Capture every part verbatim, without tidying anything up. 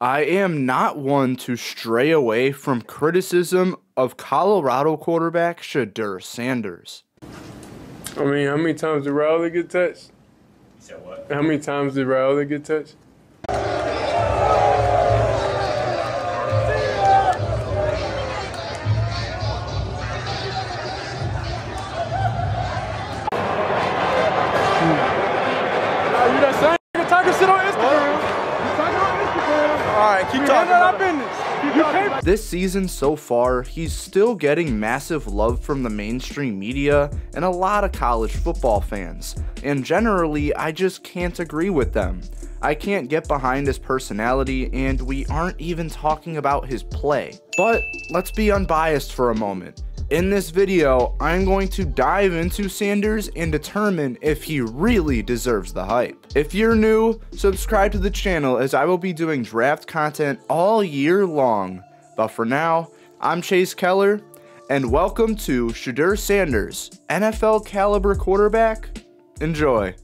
I am not one to stray away from criticism of Colorado quarterback Shedeur Sanders. I mean, how many times did Riley get touched? You said what? How many times did Riley get touched? This season so far, he's still getting massive love from the mainstream media and a lot of college football fans, and generally, I just can't agree with them. I can't get behind his personality, and we aren't even talking about his play. But let's be unbiased for a moment. In this video, I'm going to dive into Sanders and determine if he really deserves the hype. If you're new, subscribe to the channel as I will be doing draft content all year long. But for now, I'm Chase Keller, and welcome to Shedeur Sanders, N F L caliber quarterback. Enjoy.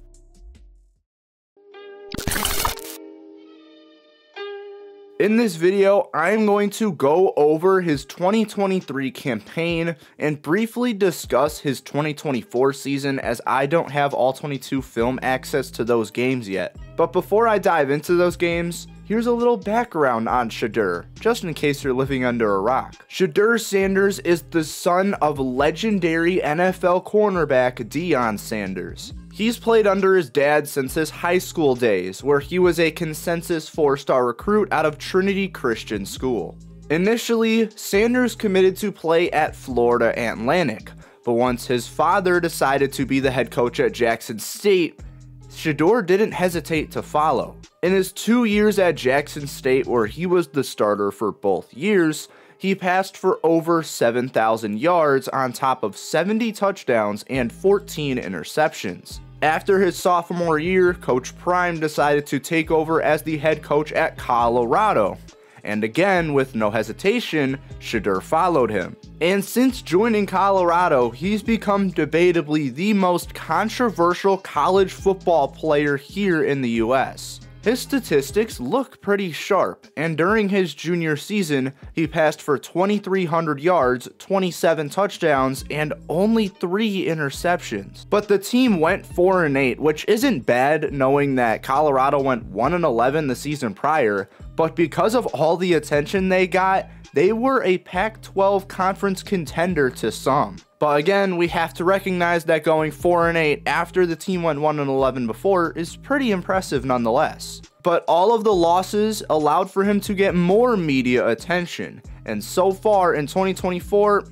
In this video, I'm going to go over his twenty twenty-three campaign and briefly discuss his twenty twenty-four season, as I don't have all twenty-two film access to those games yet. But before I dive into those games, here's a little background on Shedeur, just in case you're living under a rock. Shedeur Sanders is the son of legendary N F L cornerback Deion Sanders. He's played under his dad since his high school days, where he was a consensus four-star recruit out of Trinity Christian School. Initially, Sanders committed to play at Florida Atlantic, but once his father decided to be the head coach at Jackson State, Shedeur didn't hesitate to follow. In his two years at Jackson State, where he was the starter for both years, he passed for over seven thousand yards on top of seventy touchdowns and fourteen interceptions. After his sophomore year, Coach Prime decided to take over as the head coach at Colorado, and again, with no hesitation, Shedeur followed him. And since joining Colorado, he's become debatably the most controversial college football player here in the U S. His statistics look pretty sharp, and during his junior season, he passed for twenty-three hundred yards, twenty-seven touchdowns, and only three interceptions. But the team went four and eight, which isn't bad knowing that Colorado went one and eleven the season prior, but because of all the attention they got, they were a Pac twelve conference contender to some. But again, we have to recognize that going four and eight after the team went one and eleven before is pretty impressive nonetheless. But all of the losses allowed for him to get more media attention, and so far in twenty twenty-four,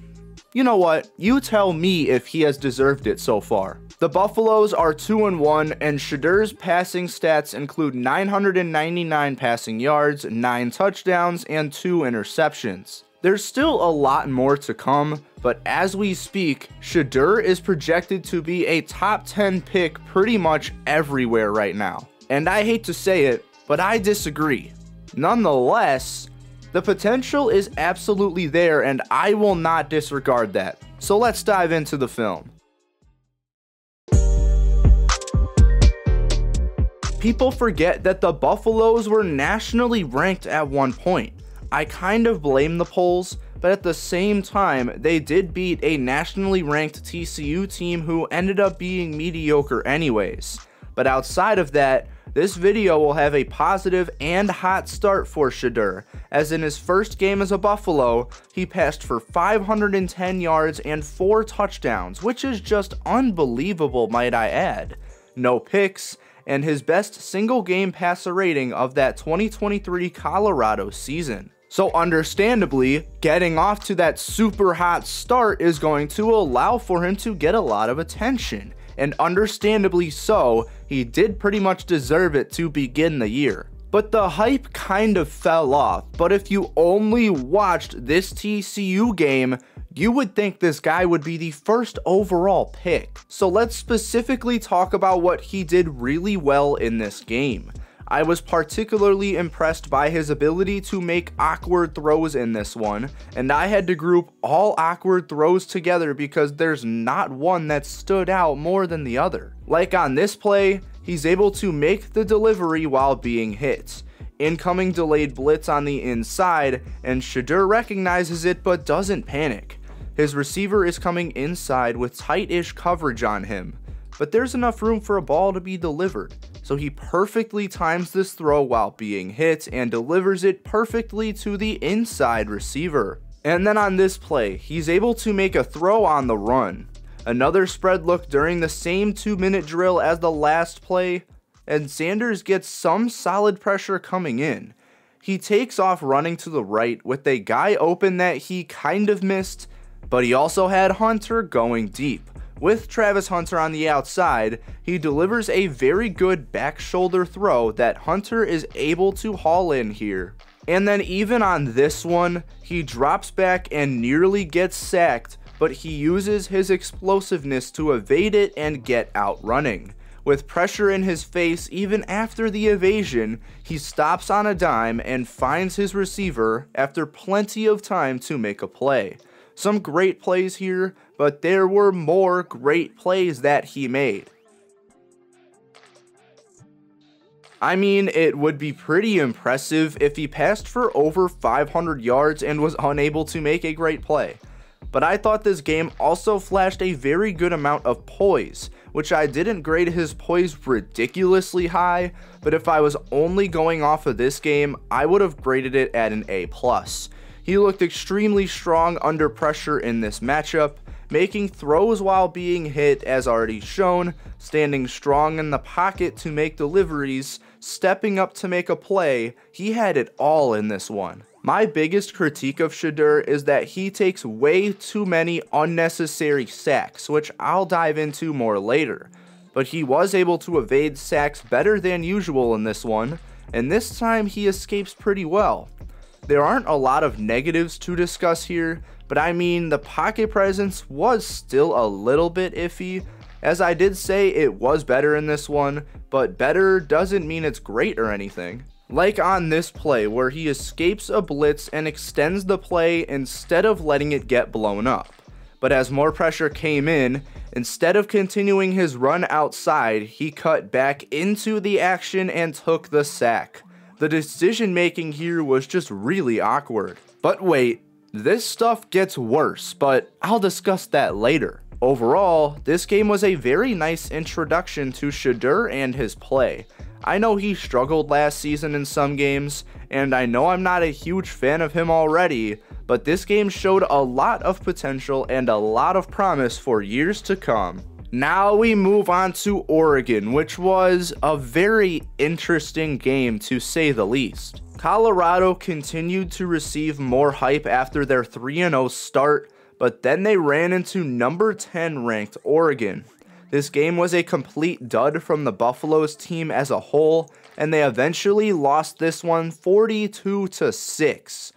you know what, you tell me if he has deserved it so far. The Buffaloes are two and one, and Shedeur's passing stats include nine hundred ninety-nine passing yards, nine touchdowns, and two interceptions. There's still a lot more to come, but as we speak, Shedeur is projected to be a top ten pick pretty much everywhere right now. And I hate to say it, but I disagree. Nonetheless, the potential is absolutely there, and I will not disregard that. So let's dive into the film. People forget that the Buffaloes were nationally ranked at one point. I kind of blame the polls, but at the same time, they did beat a nationally ranked T C U team who ended up being mediocre anyways. But outside of that, this video will have a positive and hot start for Shedeur, as in his first game as a Buffalo, he passed for five hundred ten yards and four touchdowns, which is just unbelievable, might I add. No picks, and his best single game passer rating of that twenty twenty-three Colorado season. So understandably, getting off to that super hot start is going to allow for him to get a lot of attention, and understandably so, he did pretty much deserve it to begin the year. But the hype kind of fell off, but if you only watched this T C U game, you would think this guy would be the first overall pick. So let's specifically talk about what he did really well in this game. I was particularly impressed by his ability to make awkward throws in this one, and I had to group all awkward throws together because there's not one that stood out more than the other. Like on this play, he's able to make the delivery while being hit, Incoming delayed blitz on the inside, and Shedeur recognizes it but doesn't panic. His receiver is coming inside with tight-ish coverage on him, but there's enough room for a ball to be delivered, so he perfectly times this throw while being hit and delivers it perfectly to the inside receiver. And then on this play, he's able to make a throw on the run. Another spread look during the same two-minute drill as the last play, and Sanders gets some solid pressure coming in. He takes off running to the right with a guy open that he kind of missed, but he also had Hunter going deep. With Travis Hunter on the outside, he delivers a very good back shoulder throw that Hunter is able to haul in here. And then even on this one, he drops back and nearly gets sacked, but he uses his explosiveness to evade it and get out running. With pressure in his face even after the evasion, he stops on a dime and finds his receiver after plenty of time to make a play. Some great plays here, but there were more great plays that he made. I mean, it would be pretty impressive if he passed for over five hundred yards and was unable to make a great play. But I thought this game also flashed a very good amount of poise, which I didn't grade his poise ridiculously high, but if I was only going off of this game, I would have graded it at an A plus. He looked extremely strong under pressure in this matchup, making throws while being hit as already shown, standing strong in the pocket to make deliveries, stepping up to make a play. He had it all in this one. My biggest critique of Shedeur is that he takes way too many unnecessary sacks, which I'll dive into more later, but he was able to evade sacks better than usual in this one, and this time he escapes pretty well. There aren't a lot of negatives to discuss here, but I mean, the pocket presence was still a little bit iffy. As I did say, it was better in this one, but better doesn't mean it's great or anything. Like on this play where he escapes a blitz and extends the play instead of letting it get blown up. But as more pressure came in, instead of continuing his run outside, he cut back into the action and took the sack. The decision making here was just really awkward. But wait, this stuff gets worse, but I'll discuss that later. Overall, this game was a very nice introduction to Shedeur and his play. I know he struggled last season in some games, and I know I'm not a huge fan of him already, but this game showed a lot of potential and a lot of promise for years to come. Now we move on to Oregon, which was a very interesting game to say the least. Colorado continued to receive more hype after their three and oh start, but then they ran into number ten ranked Oregon. This game was a complete dud from the Buffaloes team as a whole, and they eventually lost this one forty-two to six.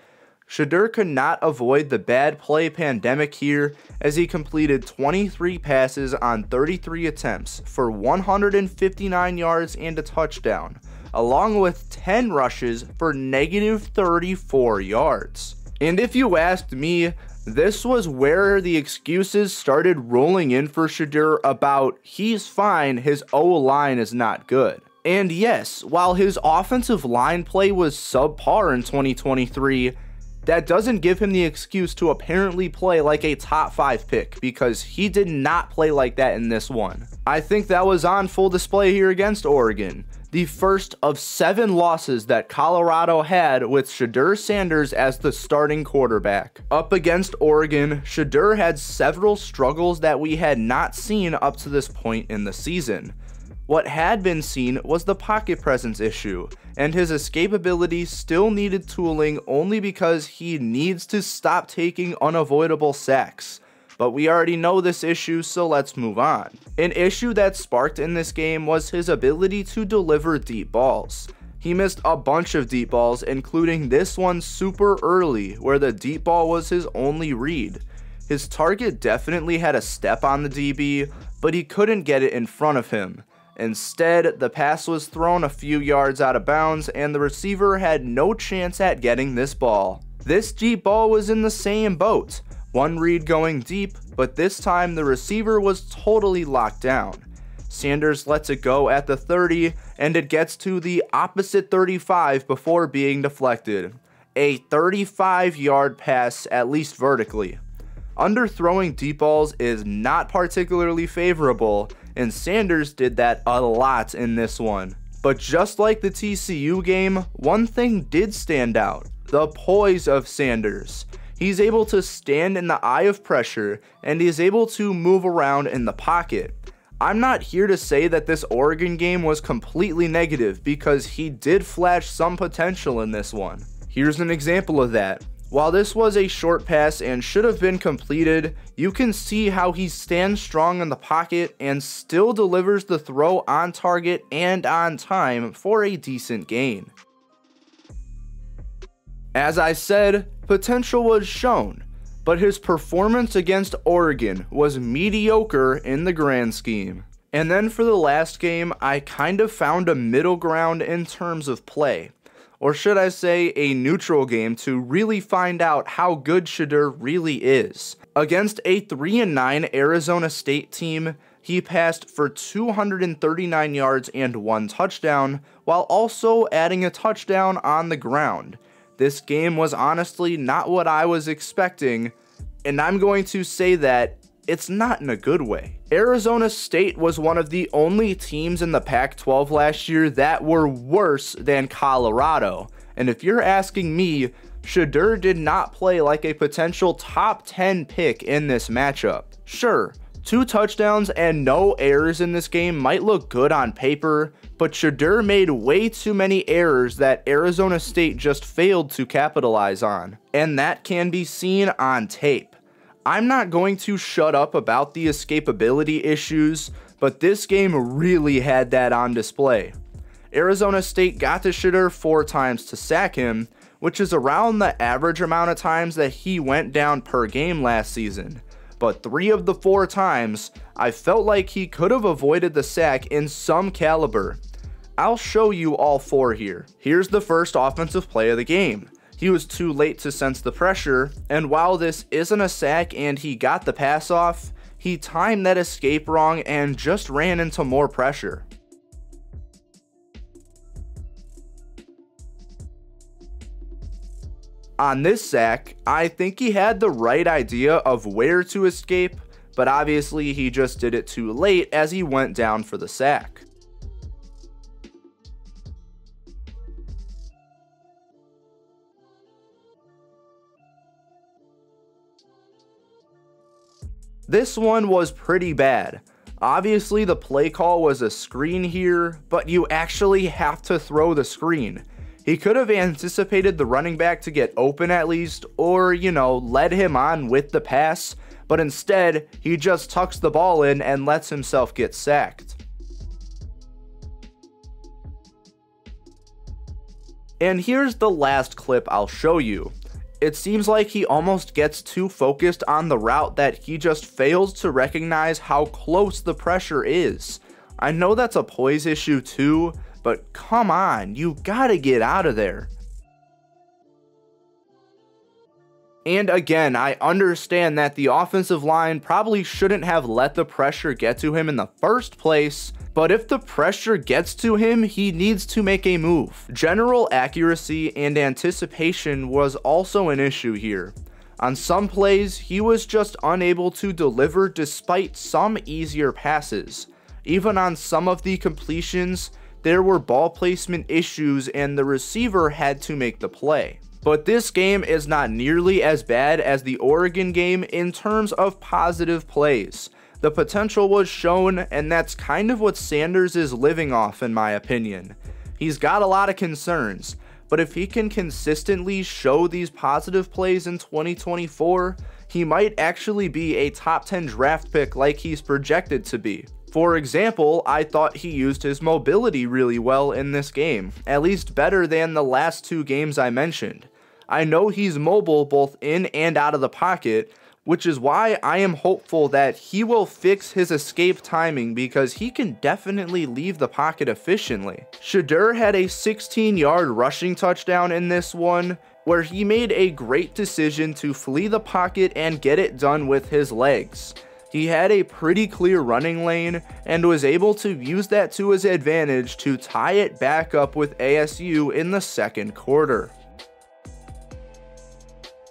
Shedeur could not avoid the bad play pandemic here, as he completed twenty-three passes on thirty-three attempts for one hundred fifty-nine yards and a touchdown, along with ten rushes for negative thirty-four yards. And if you asked me, this was where the excuses started rolling in for Shedeur about he's fine, his O-line is not good. And yes, while his offensive line play was subpar in twenty twenty-three, that doesn't give him the excuse to apparently play like a top five pick, because he did not play like that in this one. I think that was on full display here against Oregon, the first of seven losses that Colorado had with Shedeur Sanders as the starting quarterback. Up against Oregon, Shedeur had several struggles that we had not seen up to this point in the season. What had been seen was the pocket presence issue, and his escapability still needed tooling only because he needs to stop taking unavoidable sacks. But we already know this issue, so let's move on. An issue that sparked in this game was his ability to deliver deep balls. He missed a bunch of deep balls, including this one super early, where the deep ball was his only read. His target definitely had a step on the D B, but he couldn't get it in front of him. Instead, the pass was thrown a few yards out of bounds, and the receiver had no chance at getting this ball. This deep ball was in the same boat. One read going deep, but this time the receiver was totally locked down. Sanders lets it go at the thirty, and it gets to the opposite thirty-five before being deflected. A thirty-five yard pass, at least vertically. Underthrowing deep balls is not particularly favorable, and Sanders did that a lot in this one. But just like the T C U game, one thing did stand out: the poise of Sanders. He's able to stand in the eye of pressure, and he's able to move around in the pocket. I'm not here to say that this Oregon game was completely negative, because he did flash some potential in this one. Here's an example of that. While this was a short pass and should have been completed, you can see how he stands strong in the pocket and still delivers the throw on target and on time for a decent gain. As I said, potential was shown, but his performance against Oregon was mediocre in the grand scheme. And then for the last game, I kind of found a middle ground in terms of play. Or should I say, a neutral game to really find out how good Shedeur really is. Against a three and nine Arizona State team, he passed for two hundred thirty-nine yards and one touchdown, while also adding a touchdown on the ground. This game was honestly not what I was expecting, and I'm going to say that it's not in a good way. Arizona State was one of the only teams in the Pac twelve last year that were worse than Colorado, and if you're asking me, Shedeur did not play like a potential top ten pick in this matchup. Sure, two touchdowns and no errors in this game might look good on paper, but Shedeur made way too many errors that Arizona State just failed to capitalize on, and that can be seen on tape. I'm not going to shut up about the escapability issues, but this game really had that on display. Arizona State got to Shedeur four times to sack him, which is around the average amount of times that he went down per game last season. But three of the four times, I felt like he could have avoided the sack in some caliber. I'll show you all four here. Here's the first offensive play of the game. He was too late to sense the pressure, and while this isn't a sack and he got the pass off, he timed that escape wrong and just ran into more pressure. On this sack, I think he had the right idea of where to escape, but obviously he just did it too late as he went down for the sack. This one was pretty bad. Obviously the play call was a screen here, but you actually have to throw the screen. He could have anticipated the running back to get open at least, or, you know, led him on with the pass, but instead, he just tucks the ball in and lets himself get sacked. And here's the last clip I'll show you. It seems like he almost gets too focused on the route that he just fails to recognize how close the pressure is. I know that's a poise issue too, but come on, you gotta get out of there. And again, I understand that the offensive line probably shouldn't have let the pressure get to him in the first place, but if the pressure gets to him, he needs to make a move. General accuracy and anticipation was also an issue here. On some plays, he was just unable to deliver despite some easier passes. Even on some of the completions, there were ball placement issues and the receiver had to make the play. But this game is not nearly as bad as the Oregon game in terms of positive plays. The potential was shown, and that's kind of what Sanders is living off in my opinion. He's got a lot of concerns, but if he can consistently show these positive plays in twenty twenty-four, he might actually be a top ten draft pick like he's projected to be. For example, I thought he used his mobility really well in this game, at least better than the last two games I mentioned. I know he's mobile both in and out of the pocket, which is why I am hopeful that he will fix his escape timing, because he can definitely leave the pocket efficiently. Shedeur had a sixteen yard rushing touchdown in this one, where he made a great decision to flee the pocket and get it done with his legs. he had a pretty clear running lane and was able to use that to his advantage to tie it back up with A S U in the second quarter.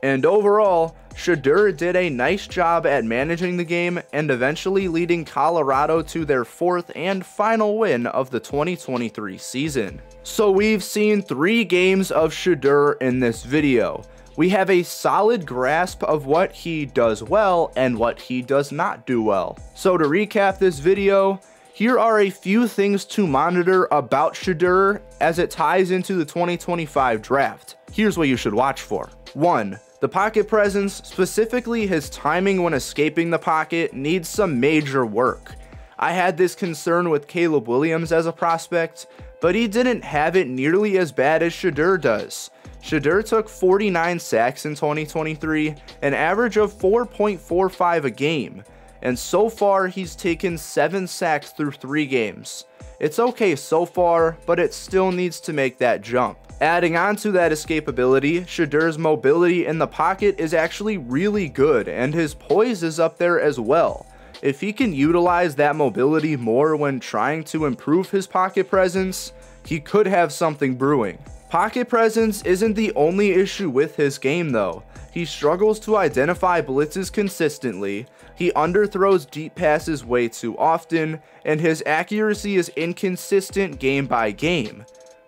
And overall, Shedeur did a nice job at managing the game and eventually leading Colorado to their fourth and final win of the twenty twenty-three season. So we've seen three games of Shedeur in this video. We have a solid grasp of what he does well and what he does not do well. So to recap this video, here are a few things to monitor about Shedeur as it ties into the twenty twenty-five draft. Here's what you should watch for. One. The pocket presence, specifically his timing when escaping the pocket, needs some major work. I had this concern with Caleb Williams as a prospect, but he didn't have it nearly as bad as Shedeur does. Shedeur took forty-nine sacks in twenty twenty-three, an average of four point four five a game, and so far he's taken seven sacks through three games. It's okay so far, but it still needs to make that jump. Adding on to that escapability, Shedeur's mobility in the pocket is actually really good, and his poise is up there as well. If he can utilize that mobility more when trying to improve his pocket presence, he could have something brewing. Pocket presence isn't the only issue with his game though. He struggles to identify blitzes consistently, he underthrows deep passes way too often, and his accuracy is inconsistent game by game.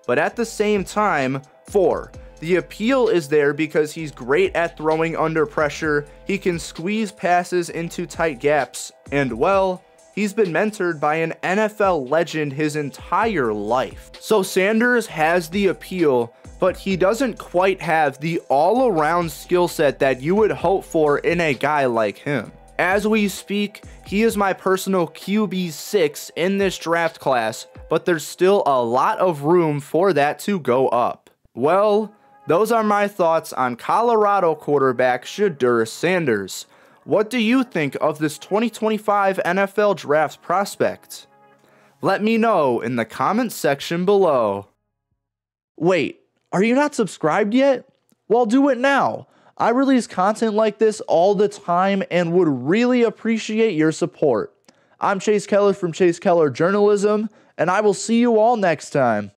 But at the same time, four, the appeal is there because he's great at throwing under pressure, he can squeeze passes into tight gaps, and well, he's been mentored by an N F L legend his entire life. So Sanders has the appeal, but he doesn't quite have the all-around skill set that you would hope for in a guy like him. As we speak, he is my personal Q B six in this draft class, but there's still a lot of room for that to go up. Well, those are my thoughts on Colorado quarterback Shedeur Sanders. What do you think of this twenty twenty-five N F L draft prospect? Let me know in the comments section below. Wait, are you not subscribed yet? Well, do it now. I release content like this all the time and would really appreciate your support. I'm Chase Keller from Chase Keller Journalism, and I will see you all next time.